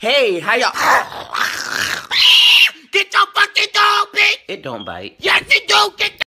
Hey, how y'all? Get your fucking dog, bitch! It don't bite. Yes, it do! Get